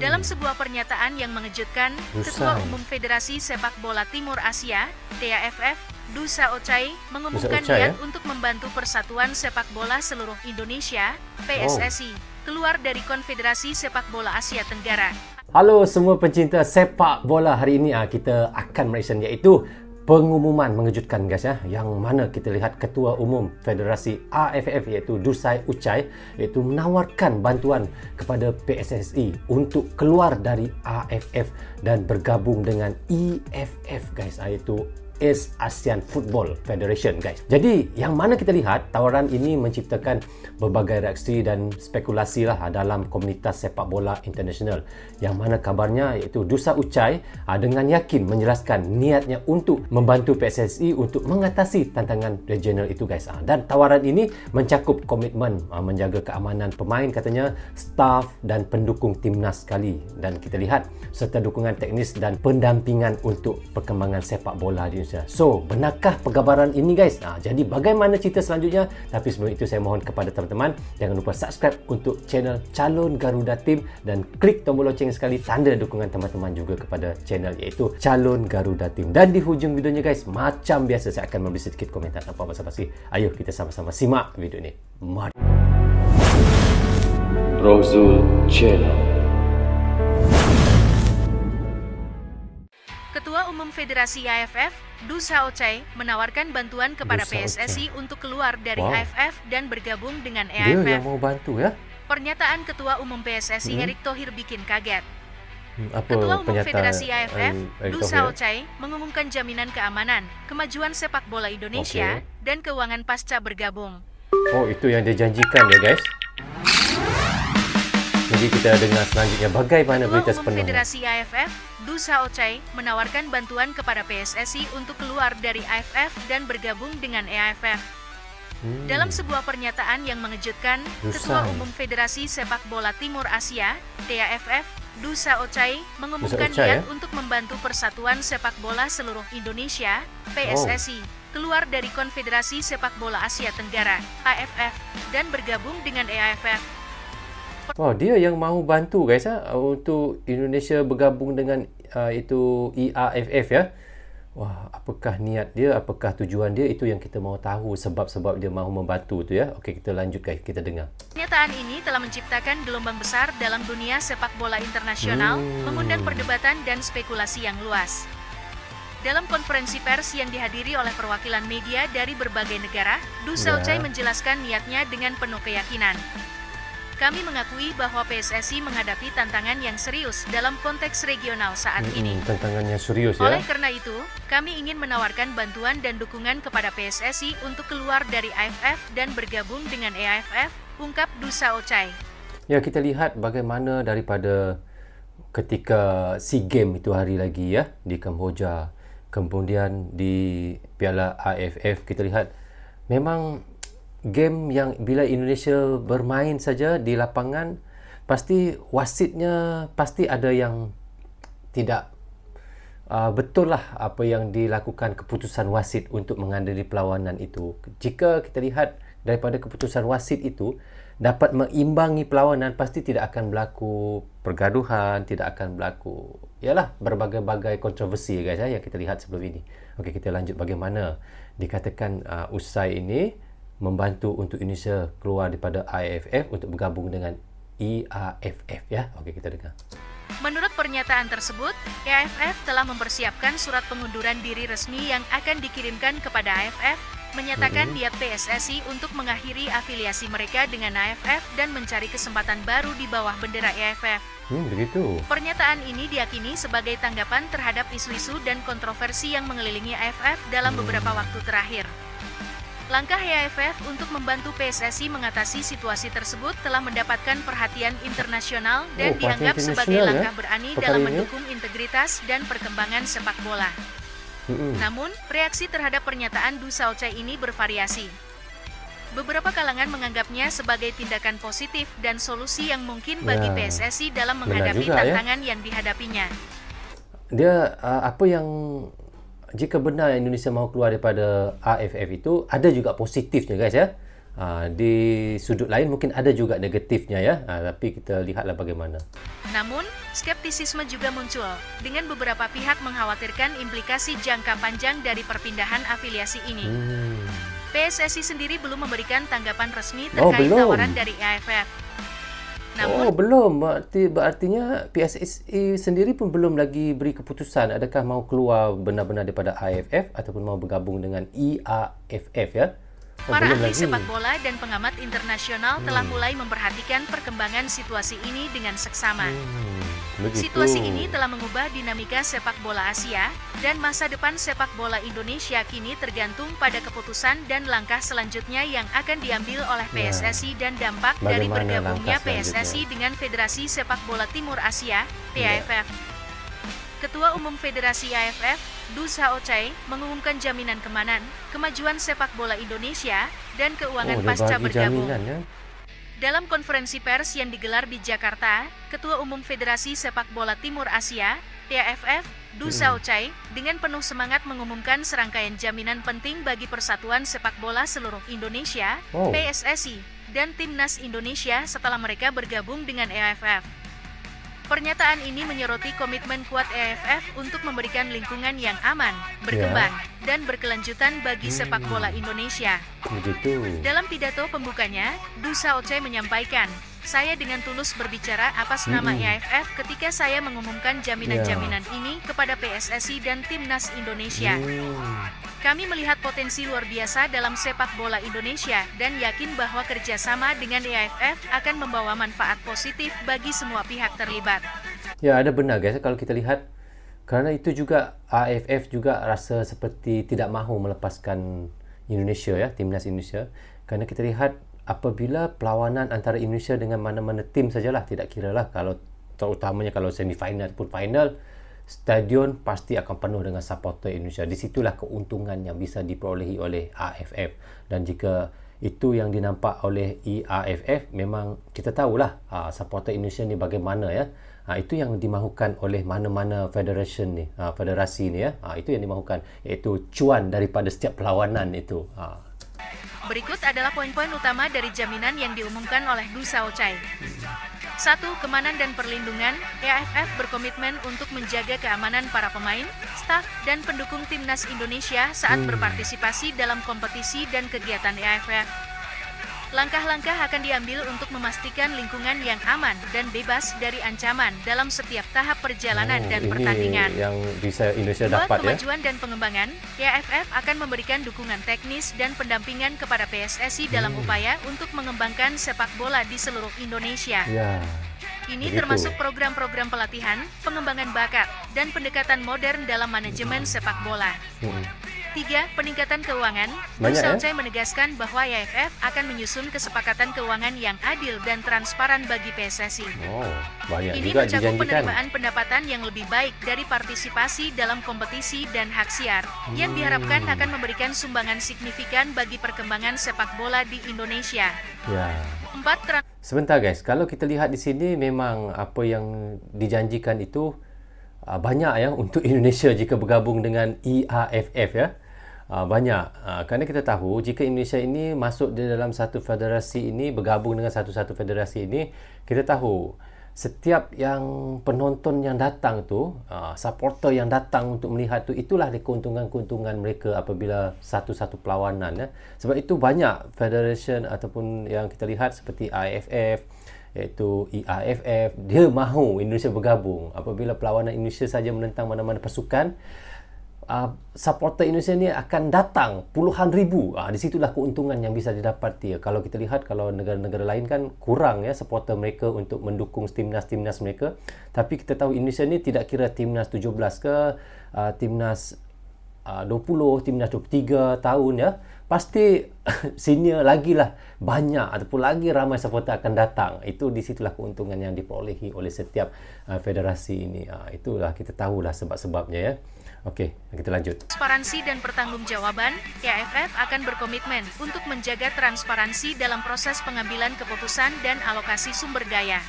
Dalam sebuah pernyataan yang mengejutkan, Ketua Umum Federasi Sepak Bola Timur Asia, EAFF, Dusa Ocai, mengumumkan niat untuk membantu Persatuan Sepak Bola Seluruh Indonesia, PSSI, keluar dari Konfederasi Sepak Bola Asia Tenggara. Halo semua pencinta sepak bola, hari ini kita akan mention iaitu pengumuman mengejutkan guys ya, yang mana kita lihat Ketua Umum Federasi AFF iaitu Dusa Ocai iaitu menawarkan bantuan kepada PSSI untuk keluar dari AFF dan bergabung dengan EAFF guys, iaitu East ASEAN Football Federation guys. Jadi yang mana kita lihat tawaran ini menciptakan berbagai reaksi dan spekulasi lah dalam komunitas sepak bola internasional, yang mana kabarnya iaitu Dusa Ocai dengan yakin menjelaskan niatnya untuk membantu PSSI untuk mengatasi tantangan regional itu guys. Dan tawaran ini mencakup komitmen menjaga keamanan pemain katanya, staf dan pendukung timnas sekali, dan kita lihat serta dukungan teknis dan pendampingan untuk perkembangan sepak bola di So, benarkah penggambaran ini guys? Jadi bagaimana cerita selanjutnya? Tapi sebelum itu saya mohon kepada teman-teman, jangan lupa subscribe untuk channel Calon Garuda Team dan klik tombol loceng sekali tanda dukungan teman-teman juga kepada channel iaitu Calon Garuda Team. Dan di hujung videonya guys, macam biasa saya akan memberi sedikit komentar tanpa basa-basi. Ayo kita sama-sama simak video ini. Mari. BROZUL Channel. Ketua Umum Federasi AFF, Dusa Ocai, menawarkan bantuan kepada PSSI untuk keluar dari AFF dan bergabung dengan EAFF. Dia yang mau bantu ya? Pernyataan Ketua Umum PSSI Erick Thohir bikin kaget. Ketua Umum Federasi AFF, Dusa Ocai, mengumumkan jaminan keamanan, kemajuan sepak bola Indonesia dan keuangan pasca bergabung. Oh, itu yang dia janjikan ya guys. Jadi kita dengar selanjutnya bagaimana berita sepenuhnya. Federasi AFF, Dusa Ocai, menawarkan bantuan kepada PSSI untuk keluar dari AFF dan bergabung dengan EAFF. Dalam sebuah pernyataan yang mengejutkan, Ketua Umum Federasi Sepak Bola Timur Asia, EAFF, Dusa Ocai, mengumumkan niat untuk membantu Persatuan Sepak Bola Seluruh Indonesia, PSSI, keluar dari Konfederasi Sepak Bola Asia Tenggara, AFF, dan bergabung dengan EAFF. Wow, dia yang mahu bantu guys ya, untuk Indonesia bergabung dengan itu EAFF ya. Wah, apakah niat dia, apakah tujuan dia, itu yang kita mahu tahu, sebab-sebab dia mahu membantu tu ya. Okey, kita lanjut guys, kita dengar. Pernyataan ini telah menciptakan gelombang besar dalam dunia sepak bola internasional, mengundang perdebatan dan spekulasi yang luas. Dalam konferensi pers yang dihadiri oleh perwakilan media dari berbagai negara, Dusa Ocai menjelaskan niatnya dengan penuh keyakinan. Kami mengakui bahwa PSSI menghadapi tantangan yang serius dalam konteks regional saat ini. Tantangannya serius ya. Oleh karena itu, kami ingin menawarkan bantuan dan dukungan kepada PSSI untuk keluar dari AFF dan bergabung dengan EAFF, ungkap Dusa Ocai. Ya, kita lihat bagaimana daripada ketika SEA Games itu hari lagi ya, di Kamboja. Kemudian di Piala AFF kita lihat memang game yang bila Indonesia bermain saja di lapangan, pasti wasitnya pasti ada yang tidak betul lah apa yang dilakukan keputusan wasit untuk menghadiri perlawanan itu. Jika kita lihat daripada keputusan wasit itu dapat mengimbangi perlawanan, pasti tidak akan berlaku pergaduhan, tidak akan berlaku ialah berbagai-bagai kontroversi guys ya, yang kita lihat sebelum ini. Okey, kita lanjut bagaimana dikatakan usai ini membantu untuk Indonesia keluar daripada AFF untuk bergabung dengan EAFF ya. Okey, kita dengar. Menurut pernyataan tersebut, EAFF telah mempersiapkan surat pengunduran diri resmi yang akan dikirimkan kepada AFF, menyatakan niat PSSI untuk mengakhiri afiliasi mereka dengan AFF dan mencari kesempatan baru di bawah bendera EAFF. Begitu. Pernyataan ini diyakini sebagai tanggapan terhadap isu-isu dan kontroversi yang mengelilingi AFF dalam beberapa waktu terakhir. Langkah EAFF untuk membantu PSSI mengatasi situasi tersebut telah mendapatkan perhatian internasional dan dianggap sebagai langkah berani dalam mendukung integritas dan perkembangan sepak bola. Namun, reaksi terhadap pernyataan Dusa Ocai ini bervariasi. Beberapa kalangan menganggapnya sebagai tindakan positif dan solusi yang mungkin bagi PSSI dalam menghadapi tantangan yang dihadapinya. Dia apa yang... Jika benar Indonesia mahu keluar daripada AFF itu, ada juga positifnya guys ya. Di sudut lain mungkin ada juga negatifnya ya, tapi kita lihatlah bagaimana. Namun, skeptisisme juga muncul, dengan beberapa pihak mengkhawatirkan implikasi jangka panjang dari perpindahan afiliasi ini. PSSI sendiri belum memberikan tanggapan resmi terkait tawaran dari EAFF. Namun, berartinya PSSI sendiri pun belum lagi beri keputusan adakah mau keluar benar-benar daripada EAFF ataupun mau bergabung dengan EAFF ya. Para ahli sepak bola dan pengamat internasional telah mulai memperhatikan perkembangan situasi ini dengan seksama. Situasi ini telah mengubah dinamika sepak bola Asia, dan masa depan sepak bola Indonesia kini tergantung pada keputusan dan langkah selanjutnya yang akan diambil oleh PSSI dan dampak dari bergabungnya PSSI dengan Federasi Sepak Bola Timur Asia, EAFF. Ketua Umum Federasi EAFF, Dusa Ocai, mengumumkan jaminan kemajuan sepak bola Indonesia dan keuangan pasca bergabung. Ya? Dalam konferensi pers yang digelar di Jakarta, Ketua Umum Federasi Sepak Bola Timur Asia, EAFF, Dusa Ocai, dengan penuh semangat mengumumkan serangkaian jaminan penting bagi persatuan sepak bola seluruh Indonesia, PSSI, dan Timnas Indonesia setelah mereka bergabung dengan EAFF. Pernyataan ini menyoroti komitmen kuat EAFF untuk memberikan lingkungan yang aman, berkembang, dan berkelanjutan bagi sepak bola Indonesia. Dalam pidato pembukanya, Dusa Ocai menyampaikan, "Saya dengan tulus berbicara atas nama EAFF ketika saya mengumumkan jaminan-jaminan ini kepada PSSI dan Timnas Indonesia. Kami melihat potensi luar biasa dalam sepak bola Indonesia dan yakin bahwa kerjasama dengan EAFF akan membawa manfaat positif bagi semua pihak terlibat." Ya, ada benar guys kalau kita lihat, karena itu juga EAFF juga rasa seperti tidak mahu melepaskan Indonesia ya, Timnas Indonesia, karena kita lihat apabila perlawanan antara Indonesia dengan mana-mana tim sajalah, tidak kiralah kalau terutamanya kalau semifinal pun final, stadion pasti akan penuh dengan supporter Indonesia. Di situlah keuntungan yang bisa diperolehi oleh EAFF, dan jika itu yang dinampak oleh EAFF, memang kita tahulah supporter Indonesia ni bagaimana ya. Itu yang dimahukan oleh mana-mana federasi ni ya. Itu yang dimahukan, iaitu cuan daripada setiap perlawanan itu. Berikut adalah poin-poin utama dari jaminan yang diumumkan oleh Dusa Ocai. 1. Keamanan dan perlindungan. EAFF berkomitmen untuk menjaga keamanan para pemain, staf, dan pendukung Timnas Indonesia saat berpartisipasi dalam kompetisi dan kegiatan EAFF. Langkah-langkah akan diambil untuk memastikan lingkungan yang aman dan bebas dari ancaman dalam setiap tahap perjalanan dan pertandingan. Yang bisa Indonesia dapat, kemajuan dan pengembangan. EAFF akan memberikan dukungan teknis dan pendampingan kepada PSSI dalam upaya untuk mengembangkan sepak bola di seluruh Indonesia. Ini termasuk program-program pelatihan, pengembangan bakat, dan pendekatan modern dalam manajemen sepak bola. 3. Peningkatan keuangan. Dusa Ocai menegaskan bahwa EAFF akan menyusun kesepakatan keuangan yang adil dan transparan bagi PSSI. Ini mencakup penerimaan pendapatan yang lebih baik dari partisipasi dalam kompetisi dan hak siar, yang diharapkan akan memberikan sumbangan signifikan bagi perkembangan sepak bola di Indonesia. 4. Sebentar guys, kalau kita lihat di sini memang apa yang dijanjikan itu banyak ya untuk Indonesia jika bergabung dengan EAFF ya. Banyak, kerana kita tahu jika Indonesia ini masuk di dalam satu federasi ini, bergabung dengan satu-satu federasi ini, kita tahu setiap yang penonton yang datang tu, supporter yang datang untuk melihat tu, itulah keuntungan-keuntungan mereka apabila satu-satu perlawanan ya. Sebab itu banyak federation ataupun yang kita lihat seperti EAFF, iaitu EAFF, dia mahu Indonesia bergabung. Apabila perlawanan Indonesia saja menentang mana-mana pasukan, supporter Indonesia ni akan datang puluhan ribu. Di situlah keuntungan yang bisa didapati. Kalau kita lihat, kalau negara-negara lain kan kurang ya supporter mereka untuk mendukung timnas-timnas mereka. Tapi kita tahu Indonesia ni tidak kira timnas 17 ke, timnas 20, timnas 23 tahun ya, pasti senior lagilah banyak ataupun lagi ramai supporter akan datang. Itu di situlah keuntungan yang diperolehi oleh setiap federasi ini. Itulah kita tahulah sebab-sebabnya ya. Okey, kita lanjut. Transparansi dan pertanggungjawaban. EAFF akan berkomitmen untuk menjaga transparansi dalam proses pengambilan keputusan dan alokasi sumber daya.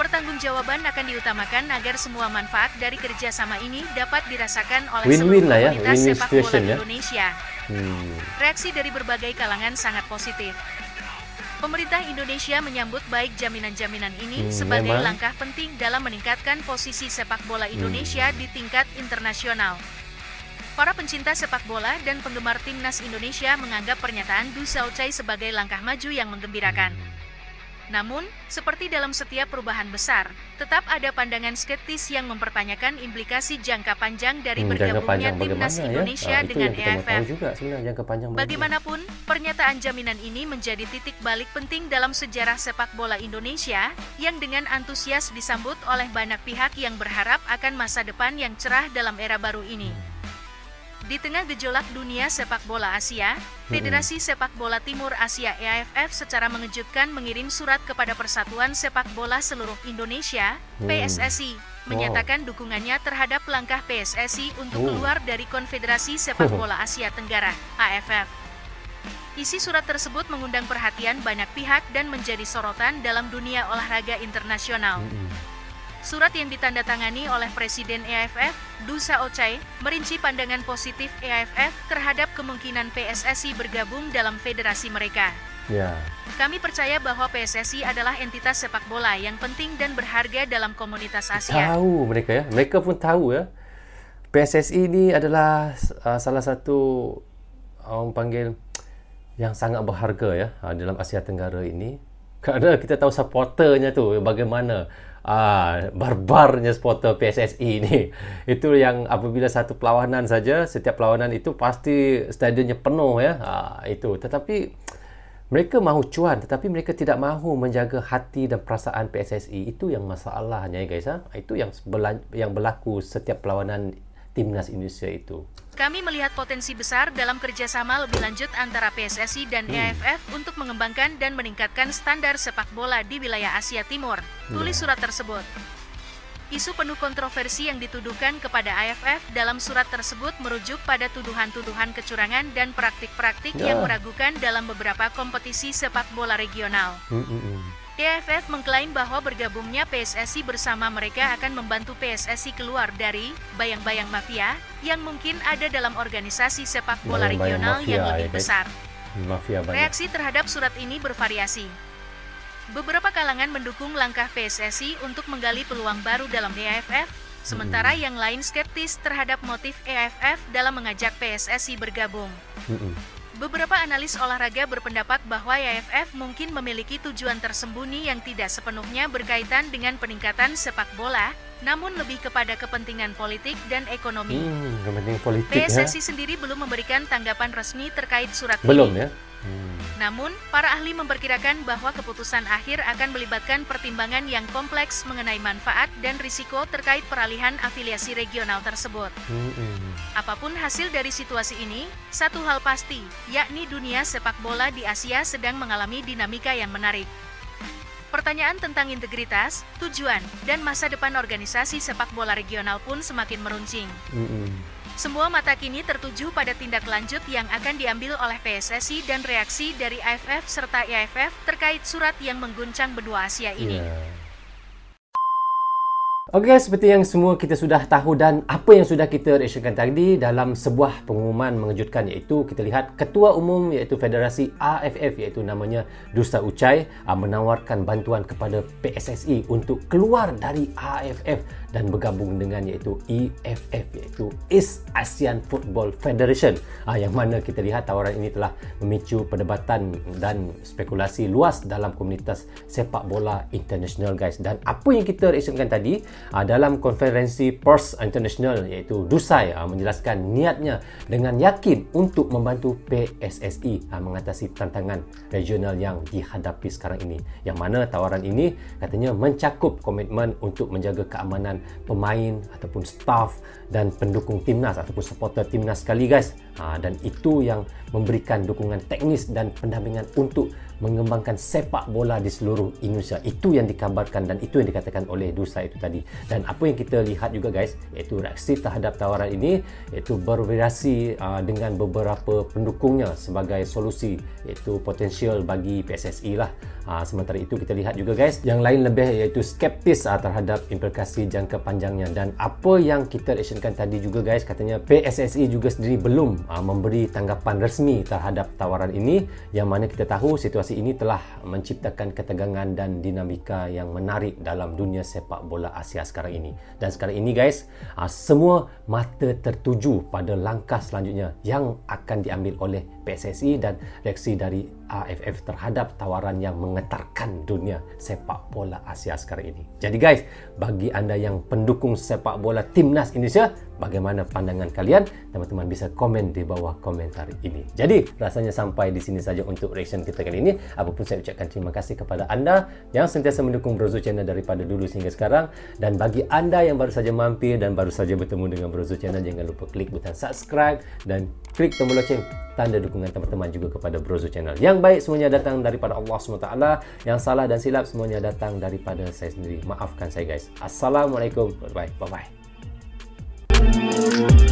Pertanggungjawaban akan diutamakan agar semua manfaat dari kerjasama ini dapat dirasakan oleh seluruh komunitas sepak bola Indonesia. Reaksi dari berbagai kalangan sangat positif. Pemerintah Indonesia menyambut baik jaminan-jaminan ini sebagai langkah penting dalam meningkatkan posisi sepak bola Indonesia di tingkat internasional. Para pencinta sepak bola dan penggemar timnas Indonesia menganggap pernyataan Dusa Ocai sebagai langkah maju yang menggembirakan. Namun, seperti dalam setiap perubahan besar, tetap ada pandangan skeptis yang mempertanyakan implikasi jangka panjang dari bergabungnya timnas Indonesia dengan EAFF. Bagaimanapun, pernyataan jaminan ini menjadi titik balik penting dalam sejarah sepak bola Indonesia, yang dengan antusias disambut oleh banyak pihak yang berharap akan masa depan yang cerah dalam era baru ini. Di tengah gejolak dunia sepak bola Asia, Federasi Sepak Bola Timur Asia (EAFF) secara mengejutkan mengirim surat kepada Persatuan Sepak Bola Seluruh Indonesia (PSSI), menyatakan dukungannya terhadap langkah PSSI untuk keluar dari Konfederasi Sepak Bola Asia Tenggara (AFF). Isi surat tersebut mengundang perhatian banyak pihak dan menjadi sorotan dalam dunia olahraga internasional. Surat yang ditandatangani oleh Presiden EAFF, Dusa Ocai, merinci pandangan positif EAFF terhadap kemungkinan PSSI bergabung dalam federasi mereka. Kami percaya bahwa PSSI adalah entitas sepak bola yang penting dan berharga dalam komunitas Asia. Tahu mereka ya, mereka pun tahu ya. PSSI ini adalah salah satu orang panggil yang sangat berharga ya dalam Asia Tenggara ini. Karena kita tahu supporternya tu bagaimana. Barbarnya supporter PSSI ni, itu yang apabila satu perlawanan saja, setiap perlawanan itu pasti stadionnya penuh ya, itu. Tetapi mereka mahu cuan, tetapi mereka tidak mahu menjaga hati dan perasaan PSSI. Itu yang masalahnya ya guys ha? Itu yang berlaku setiap perlawanan timnas Indonesia itu. Kami melihat potensi besar dalam kerjasama lebih lanjut antara PSSI dan EAFF untuk mengembangkan dan meningkatkan standar sepak bola di wilayah Asia Timur, tulis surat tersebut. Isu penuh kontroversi yang dituduhkan kepada EAFF dalam surat tersebut merujuk pada tuduhan-tuduhan kecurangan dan praktik-praktik yang meragukan dalam beberapa kompetisi sepak bola regional. EAFF mengklaim bahwa bergabungnya PSSI bersama mereka akan membantu PSSI keluar dari bayang-bayang mafia yang mungkin ada dalam organisasi sepak bola regional yang lebih besar. Reaksi terhadap surat ini bervariasi. Beberapa kalangan mendukung langkah PSSI untuk menggali peluang baru dalam EAFF, sementara yang lain skeptis terhadap motif EAFF dalam mengajak PSSI bergabung. Beberapa analis olahraga berpendapat bahwa EAFF mungkin memiliki tujuan tersembunyi yang tidak sepenuhnya berkaitan dengan peningkatan sepak bola, namun lebih kepada kepentingan politik dan ekonomi. PSSI sendiri belum memberikan tanggapan resmi terkait surat ini. Namun, para ahli memperkirakan bahwa keputusan akhir akan melibatkan pertimbangan yang kompleks mengenai manfaat dan risiko terkait peralihan afiliasi regional tersebut. Apapun hasil dari situasi ini, satu hal pasti, yakni dunia sepak bola di Asia sedang mengalami dinamika yang menarik. Pertanyaan tentang integritas, tujuan, dan masa depan organisasi sepak bola regional pun semakin meruncing. Semua mata kini tertuju pada tindak lanjut yang akan diambil oleh PSSI dan reaksi dari AFF serta EAFF terkait surat yang mengguncang benua Asia ini. Okey, seperti yang semua kita sudah tahu dan apa yang sudah kita reaksikan tadi dalam sebuah pengumuman mengejutkan, iaitu kita lihat Ketua Umum iaitu Federasi AFF iaitu namanya Dusa Ocai menawarkan bantuan kepada PSSI untuk keluar dari AFF dan bergabung dengan iaitu EAFF iaitu East ASEAN Football Federation, yang mana kita lihat tawaran ini telah memicu perdebatan dan spekulasi luas dalam komunitas sepak bola internasional guys. Dan apa yang kita reaksikan tadi dalam konferensi Pers International iaitu Dusai menjelaskan niatnya dengan yakin untuk membantu PSSI mengatasi tantangan regional yang dihadapi sekarang ini, yang mana tawaran ini katanya mencakup komitmen untuk menjaga keamanan pemain ataupun staf dan pendukung timnas ataupun supporter timnas sekali guys, dan itu yang memberikan dukungan teknis dan pendampingan untuk mengembangkan sepak bola di seluruh Indonesia. Itu yang dikabarkan dan itu yang dikatakan oleh Dusa itu tadi. Dan apa yang kita lihat juga guys, iaitu reaksi terhadap tawaran ini, iaitu bervariasi dengan beberapa pendukungnya sebagai solusi, iaitu potensial bagi PSSI lah. Sementara itu kita lihat juga guys, yang lain lebih iaitu skeptis terhadap implikasi jangka panjangnya. Dan apa yang kita reaksikan tadi juga guys, katanya PSSI juga sendiri belum memberi tanggapan resmi terhadap tawaran ini, yang mana kita tahu situasi ini telah menciptakan ketegangan dan dinamika yang menarik dalam dunia sepak bola Asia sekarang ini. Dan sekarang ini guys, semua mata tertuju pada langkah selanjutnya yang akan diambil oleh PSSI dan reaksi dari EAFF terhadap tawaran yang mengetarkan dunia sepak bola Asia sekarang ini. Jadi guys, bagi anda yang pendukung sepak bola Timnas Indonesia, bagaimana pandangan kalian? Teman-teman bisa komen di bawah komentar ini. Jadi rasanya sampai di sini saja untuk reaction kita kali ini. Apapun, saya ucapkan terima kasih kepada anda yang sentiasa mendukung BROZUL Channel daripada dulu sehingga sekarang. Dan bagi anda yang baru saja mampir dan baru saja bertemu dengan BROZUL Channel, jangan lupa klik butang subscribe dan klik tombol loceng tanda dukungan teman-teman juga kepada BROZUL Channel. Yang baik semuanya datang daripada Allah SWT, yang salah dan silap semuanya datang daripada saya sendiri. Maafkan saya guys. Assalamualaikum. Bye-bye.